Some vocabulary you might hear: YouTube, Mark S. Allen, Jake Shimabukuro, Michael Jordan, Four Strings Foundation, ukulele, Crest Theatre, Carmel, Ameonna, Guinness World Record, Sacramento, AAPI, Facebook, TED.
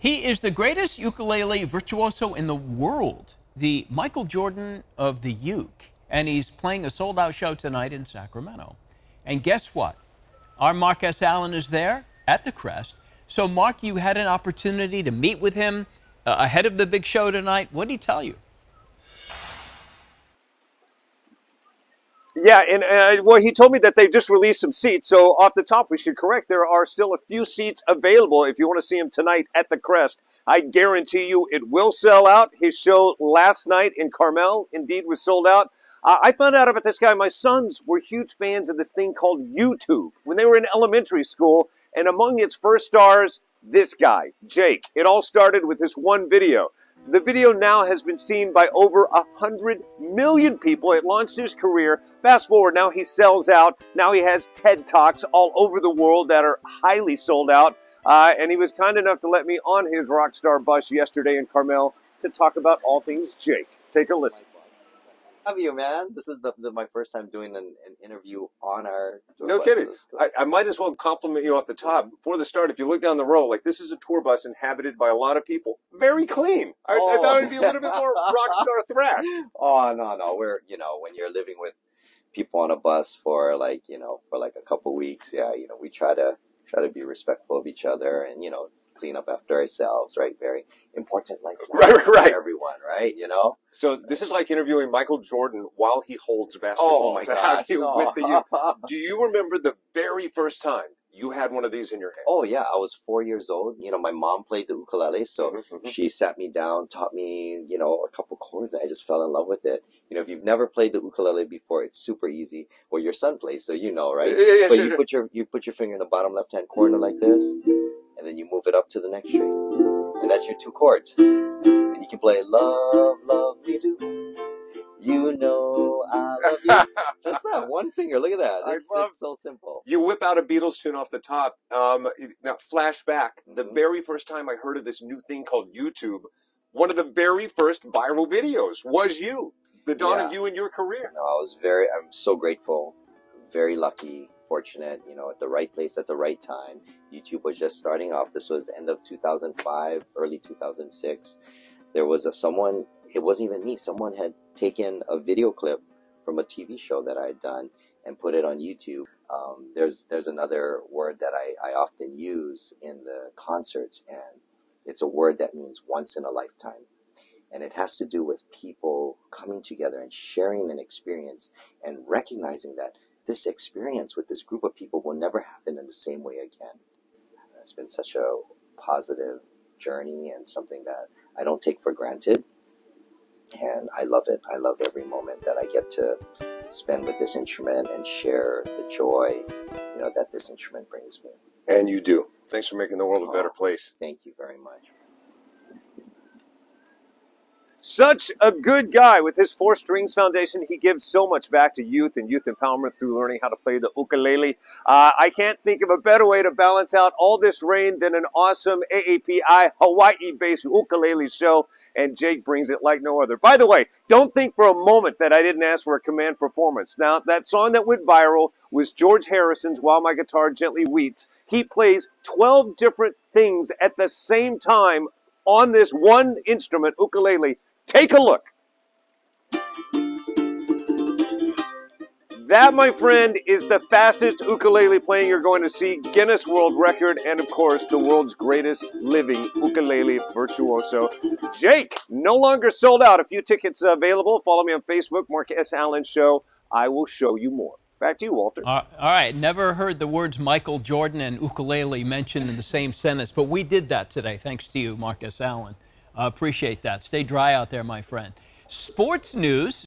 He is the greatest ukulele virtuoso in the world, the Michael Jordan of the uke, and he's playing a sold-out show tonight in Sacramento. And guess what? Our Mark S. Allen is there at the Crest. So, Mark, you had an opportunity to meet with him ahead of the big show tonight. What did he tell you? Yeah, and well, he told me that they've just released some seats, so off the top, we should correct. There are still a few seats available if you want to see him tonight at the Crest. I guarantee you it will sell out. His show last night in Carmel, indeed, was sold out. I found out about this guy. My sons were huge fans of this thing called YouTube when they were in elementary school, and among its first stars, this guy, Jake. It all started with this one video. The video now has been seen by over 100 million people. It launched his career. Fast forward, now he sells out. Now he has TED Talks all over the world that are highly sold out. And he was kind enough to let me on his Rockstar bus yesterday in Carmel to talk about all things Jake. Take a listen. Have you, man? This is my first time doing an interview on our tour bus. No kidding. I might as well compliment you off the top. Before the start, if you look down the row, like, this is a tour bus inhabited by a lot of people. Very clean. I thought it would be a little bit more rock star thrash. Oh, no, no. We're, you know, when you're living with people on a bus for, like, you know, for like a couple weeks, yeah, you know, we try to be respectful of each other and, you know, clean up after ourselves, right? Very important, like, right. For everyone, right? You know? So this is like interviewing Michael Jordan while he holds a basketball. Oh my gosh. Do you remember the very first time you had one of these in your hand? Oh yeah, I was 4 years old. You know, my mom played the ukulele, so she sat me down, taught me, you know, a couple chords, and I just fell in love with it. You know, if you've never played the ukulele before, it's super easy. Well, your son plays, so you know, right? Yeah, but sure, you put your finger in the bottom left-hand corner like this, and then you move it up to the next string, and that's your two chords. And you can play love, love me too. You know I love you. Just that one finger. Look at that. It's so simple. You whip out a Beatles tune off the top. Now, flashback. The very first time I heard of this new thing called YouTube, one of the very first viral videos was you. The dawn of you and your career. No, I'm so grateful, very lucky, fortunate, you know, at the right place at the right time. YouTube was just starting off. This was end of 2005, early 2006. There was someone, it wasn't even me, someone had taken a video clip from a TV show that I had done and put it on YouTube. There's another word that I often use in the concerts, and it's a word that means once in a lifetime. And it has to do with people coming together and sharing an experience and recognizing that this experience with this group of people will never happen in the same way again. It's been such a positive journey and something that I don't take for granted. And I love it. I love every moment that I get to spend with this instrument and share the joy, you know, that this instrument brings me. And you do. Thanks for making the world a better place. Thank you very much. Such a good guy. With his Four Strings Foundation, he gives so much back to youth and youth empowerment through learning how to play the ukulele. I can't think of a better way to balance out all this rain than an awesome AAPI Hawaii-based ukulele show, and Jake brings it like no other. By the way, don't think for a moment that I didn't ask for a command performance. Now, that song that went viral was George Harrison's While My Guitar Gently Weeps. He plays 12 different things at the same time on this one instrument, ukulele. Take a look. That, my friend, is the fastest ukulele playing you're going to see. Guinness World Record, and of course, the world's greatest living ukulele virtuoso, Jake. No longer sold out. A few tickets available. Follow me on Facebook, Mark S. Allen Show. I will show you more. Back to you, Walter. All right. Never heard the words Michael Jordan and ukulele mentioned in the same sentence, but we did that today, thanks to you, Mark S. Allen. Appreciate that. Stay dry out there, my friend. Sports news.